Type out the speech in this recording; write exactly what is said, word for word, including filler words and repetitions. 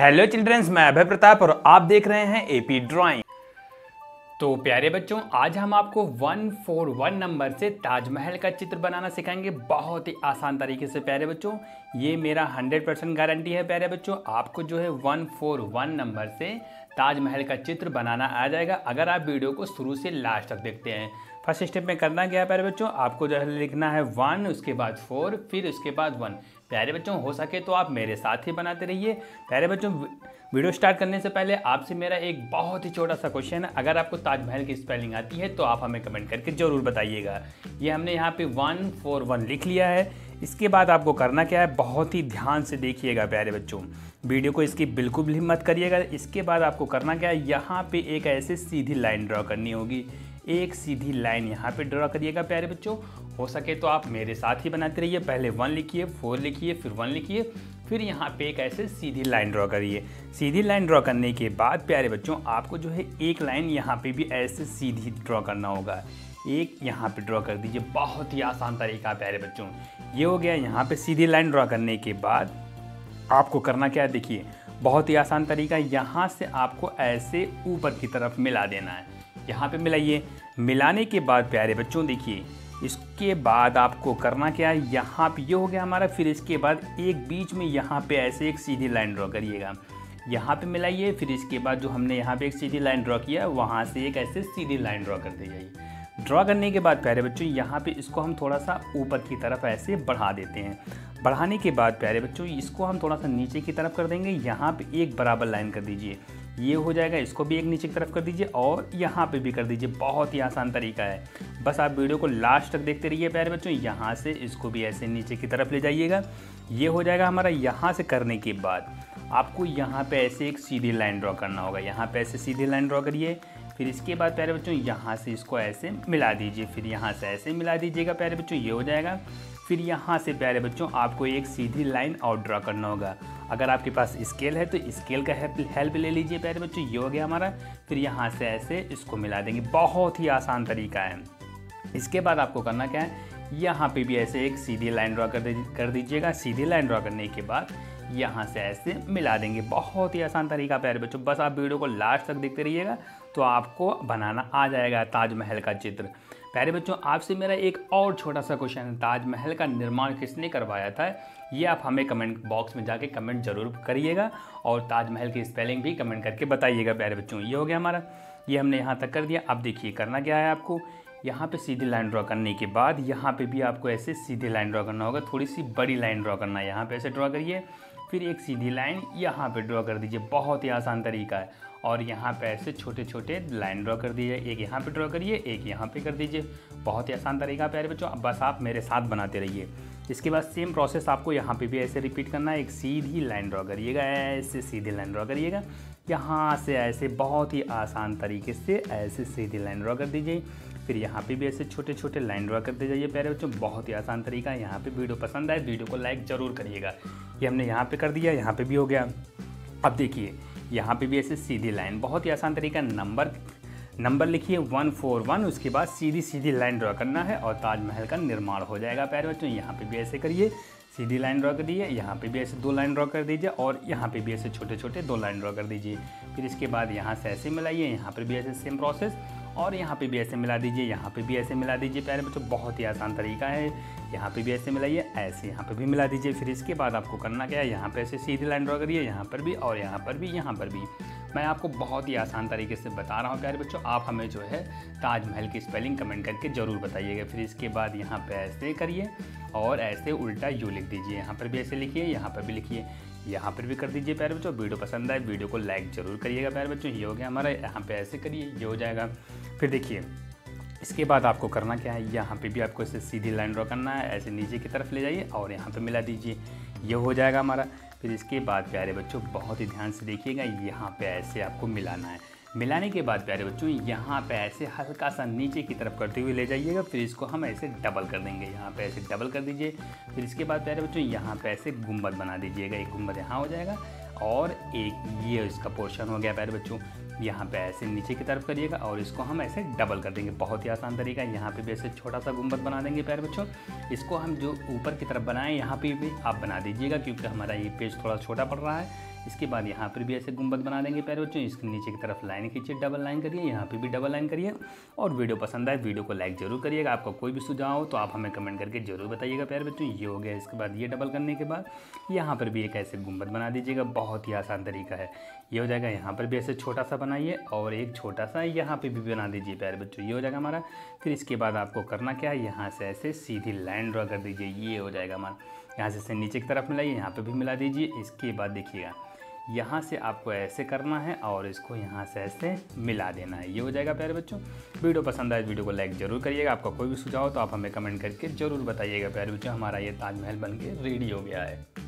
Hello children's, मैं अभय प्रताप और आप देख रहे हैं एपी ड्राइंग। तो प्यारे बच्चों, आज हम आपको एक सौ इकतालीस नंबर से ताजमहल का चित्र बनाना सिखाएंगे बहुत ही आसान तरीके से। प्यारे बच्चों, ये मेरा सौ परसेंट गारंटी है। प्यारे बच्चों, आपको जो है एक सौ इकतालीस नंबर से ताजमहल का चित्र बनाना आ जाएगा अगर आप वीडियो को शुरू से लास्ट तक देखते हैं। फर्स्ट स्टेप में करना क्या है प्यारे बच्चों, आपको जो है लिखना है वन, उसके बाद फोर, फिर उसके बाद वन। प्यारे बच्चों, हो सके तो आप मेरे साथ ही बनाते रहिए। प्यारे बच्चों, वीडियो स्टार्ट करने से पहले आपसे मेरा एक बहुत ही छोटा सा क्वेश्चन है, अगर आपको ताजमहल की स्पेलिंग आती है तो आप हमें कमेंट करके ज़रूर बताइएगा। ये हमने यहाँ पे वन फोर वन लिख लिया है। इसके बाद आपको करना क्या है, बहुत ही ध्यान से देखिएगा प्यारे बच्चों, वीडियो को इसकी बिल्कुल भी मत करिएगा। इसके बाद आपको करना क्या है, यहाँ पे एक ऐसे सीधी लाइन ड्रॉ करनी होगी। एक सीधी लाइन यहाँ पे ड्रॉ करिएगा प्यारे बच्चों। हो सके तो आप मेरे साथ ही बनाते रहिए। पहले वन लिखिए, फोर लिखिए, फिर वन लिखिए, फिर यहाँ पे एक ऐसे सीधी लाइन ड्रॉ करिए। सीधी लाइन ड्रॉ करने के बाद प्यारे बच्चों, आपको जो है एक लाइन यहाँ पे भी ऐसे सीधी ड्रॉ करना होगा। एक यहाँ पे ड्रॉ कर दीजिए, बहुत ही आसान तरीका है प्यारे बच्चों। ये हो गया यहाँ पे सीधी लाइन ड्रॉ करने के बाद आपको करना क्या है, देखिए बहुत ही आसान तरीका। यहाँ से आपको ऐसे ऊपर की तरफ मिला देना है, यहाँ पे मिलाइए। मिलाने के बाद प्यारे बच्चों देखिए, इसके बाद आपको करना क्या है, यहाँ पे ये हो गया हमारा। फिर इसके बाद एक बीच में यहाँ पे ऐसे एक सीधी लाइन ड्रॉ करिएगा, यहाँ पे मिलाइए। फिर इसके बाद जो हमने यहाँ पे एक सीधी लाइन ड्रॉ किया, वहाँ से एक ऐसे सीधी लाइन ड्रॉ कर दी जाइए। ड्रॉ करने के बाद प्यारे बच्चों, यहाँ पे इसको हम थोड़ा सा ऊपर की तरफ ऐसे बढ़ा देते हैं। बढ़ाने के बाद प्यारे बच्चों, इसको हम थोड़ा सा नीचे की तरफ कर देंगे। यहाँ पे एक बराबर लाइन कर दीजिए, ये हो जाएगा। इसको भी एक नीचे की तरफ कर दीजिए और यहाँ पे भी कर दीजिए। बहुत ही आसान तरीका है, बस आप वीडियो को लास्ट तक देखते रहिए प्यारे बच्चों। यहाँ से इसको भी ऐसे नीचे की तरफ ले जाइएगा, ये हो जाएगा हमारा। यहाँ से करने के बाद आपको यहाँ पे ऐसे एक सीधी लाइन ड्रॉ करना होगा। यहाँ पे ऐसे सीधी लाइन ड्रॉ करिए। फिर इसके बाद प्यारे बच्चों, यहाँ से इसको ऐसे मिला दीजिए, फिर यहाँ से ऐसे मिला दीजिएगा प्यारे बच्चों, ये हो जाएगा। फिर यहाँ से प्यारे बच्चों, आपको एक सीधी लाइन और ड्रा करना होगा। अगर आपके पास स्केल है तो स्केल का हेल्प ले लीजिए प्यारे बच्चों, ये हो गया हमारा। फिर यहाँ से ऐसे इसको मिला देंगे, बहुत ही आसान तरीका है। इसके बाद आपको करना क्या है, यहाँ पे भी ऐसे एक सीधी लाइन ड्रा कर दीजिएगा। सीधी लाइन ड्रा करने के बाद यहाँ से ऐसे मिला देंगे, बहुत ही आसान तरीका प्यारे बच्चों। बस आप वीडियो को लास्ट तक देखते रहिएगा तो आपको बनाना आ जाएगा ताजमहल का चित्र। प्यारे बच्चों, आपसे मेरा एक और छोटा सा क्वेश्चन है, ताजमहल का निर्माण किसने करवाया था? ये आप हमें कमेंट बॉक्स में जाके कमेंट जरूर करिएगा और ताजमहल की स्पेलिंग भी कमेंट करके बताइएगा प्यारे बच्चों। ये हो गया हमारा, ये हमने यहाँ तक कर दिया। अब देखिए करना क्या है, आपको यहाँ पे सीधी लाइन ड्रॉ करने के बाद यहाँ पे भी आपको ऐसे सीधी लाइन ड्रॉ करना होगा। थोड़ी सी बड़ी लाइन ड्रॉ करना है, यहाँ पे ऐसे ड्रॉ करिए। फिर एक सीधी लाइन यहाँ पे ड्रॉ कर दीजिए, बहुत ही आसान तरीका है। और यहाँ पे ऐसे छोटे छोटे लाइन ड्रॉ कर दीजिए, एक यहाँ पे ड्रॉ करिए, एक यहाँ पे कर दीजिए। बहुत ही आसान तरीका है प्यारे बच्चों, बस आप मेरे साथ बनाते रहिए। इसके बाद सेम प्रोसेस आपको यहाँ पे भी ऐसे रिपीट करना है। एक सीधी लाइन ड्रॉ करिएगा, ऐसे सीधी लाइन ड्रॉ करिएगा। यहाँ से ऐसे बहुत ही आसान तरीके से ऐसे सीधी लाइन ड्रॉ कर दीजिए। फिर यहाँ पे भी ऐसे छोटे छोटे लाइन ड्रॉ करते जाइए प्यारे बच्चों, बहुत ही आसान तरीका है। यहाँ पे वीडियो पसंद आए, वीडियो को लाइक ज़रूर करिएगा। ये हमने यहाँ पे कर दिया, यहाँ पे भी हो गया। अब देखिए यहाँ पे भी ऐसे सीधी लाइन, बहुत ही आसान तरीका। नंबर नंबर लिखिए एक सौ इकतालीस, उसके बाद सीधी सीधी लाइन ड्रॉ करना है और ताजमहल का निर्माण हो जाएगा प्यारे बच्चों। यहाँ पे भी ऐसे करिए, सीधी लाइन ड्रॉ कर दीजिए। यहाँ पे भी ऐसे दो लाइन ड्रॉ कर दीजिए और यहाँ पे भी ऐसे छोटे छोटे दो लाइन ड्रॉ कर दीजिए। फिर इसके बाद यहाँ से ऐसे मिलाइए, यहाँ पर भी ऐसे सेम प्रोसेस, और यहाँ पे भी ऐसे मिला दीजिए, यहाँ पे भी ऐसे मिला दीजिए प्यारे बच्चों, बहुत ही आसान तरीका है। यहाँ पे भी ऐसे मिलाइए, ऐसे यहाँ पे भी मिला दीजिए। फिर इसके बाद आपको करना क्या है, यहाँ पे ऐसे सीधी लाइन ड्रॉ करिए, यहाँ पर भी और यहाँ पर भी, यहाँ पर भी। मैं आपको बहुत ही आसान तरीके से बता रहा हूँ प्यारे बच्चों, आप हमें जो है ताजमहल की स्पेलिंग कमेंट करके ज़रूर बताइएगा। फिर इसके बाद यहाँ पर ऐसे करिए और ऐसे उल्टा यू लिख दीजिए, यहाँ पर भी ऐसे लिखिए, यहाँ पर भी लिखिए, यहाँ पर भी कर दीजिए प्यारे बच्चों। वीडियो पसंद आए, वीडियो को लाइक ज़रूर करिएगा प्यारे बच्चों। ये हो गया हमारा, यहाँ पे ऐसे करिए, ये हो जाएगा। फिर देखिए इसके बाद आपको करना क्या है, यहाँ पे भी आपको ऐसे सीधी लाइन ड्रॉ करना है, ऐसे नीचे की तरफ ले जाइए और यहाँ पे मिला दीजिए, ये हो जाएगा हमारा। फिर इसके बाद प्यारे बच्चों, बहुत ही ध्यान से देखिएगा, यहाँ पे ऐसे आपको मिलाना है। मिलाने के बाद प्यारे बच्चों, यहाँ पे ऐसे हल्का सा नीचे की तरफ करते हुए ले जाइएगा। फिर इसको हम ऐसे डबल कर देंगे, यहाँ पे ऐसे डबल कर दीजिए। फिर इसके बाद प्यारे बच्चों, यहाँ पे ऐसे गुंबद बना दीजिएगा, एक गुंबद यहाँ हो जाएगा और एक ये इसका पोर्शन हो गया प्यारे बच्चों। यहाँ पे ऐसे नीचे की तरफ करिएगा और इसको हम ऐसे डबल कर देंगे, बहुत ही आसान तरीका है। यहाँ पे भी ऐसे छोटा सा गुंबद बना देंगे प्यारे बच्चों। इसको हम जो ऊपर की तरफ बनाएं, यहाँ पे भी आप बना दीजिएगा, क्योंकि हमारा ये पेज थोड़ा छोटा पड़ रहा है। इसके बाद यहाँ पर भी ऐसे गुंबद बना देंगे प्यारे बच्चों। इसके नीचे की तरफ लाइन खींचिए, डबल लाइन करिए, यहाँ पे भी डबल लाइन करिए। और वीडियो पसंद आए वीडियो को लाइक जरूर करिएगा। आपका कोई भी सुझाव हो तो आप हमें कमेंट करके जरूर बताइएगा प्यारे बच्चों। ये हो गया। इसके बाद ये डबल करने के बाद यहाँ पर भी एक ऐसे गुंबद बना दीजिएगा, बहुत ही आसान तरीका है। ये हो जाएगा। यहाँ पर भी ऐसे छोटा सा बनाइए और एक छोटा सा यहाँ पर भी बना दीजिए प्यारे बच्चों। ये हो जाएगा हमारा। फिर इसके बाद आपको करना क्या है, यहाँ से ऐसे सीधी लाइन ड्रॉ कर दीजिए। ये हो जाएगा हमारा। यहाँ से नीचे की तरफ मिलाइए, यहाँ पे भी मिला दीजिए। इसके बाद देखिएगा यहाँ से आपको ऐसे करना है और इसको यहाँ से ऐसे मिला देना है। ये हो जाएगा प्यारे बच्चों। वीडियो पसंद आए वीडियो को लाइक जरूर करिएगा। आपका कोई भी सुझाव हो तो आप हमें कमेंट करके ज़रूर बताइएगा प्यारे बच्चों। हमारा ये ताजमहल बन के रेडी हो गया है।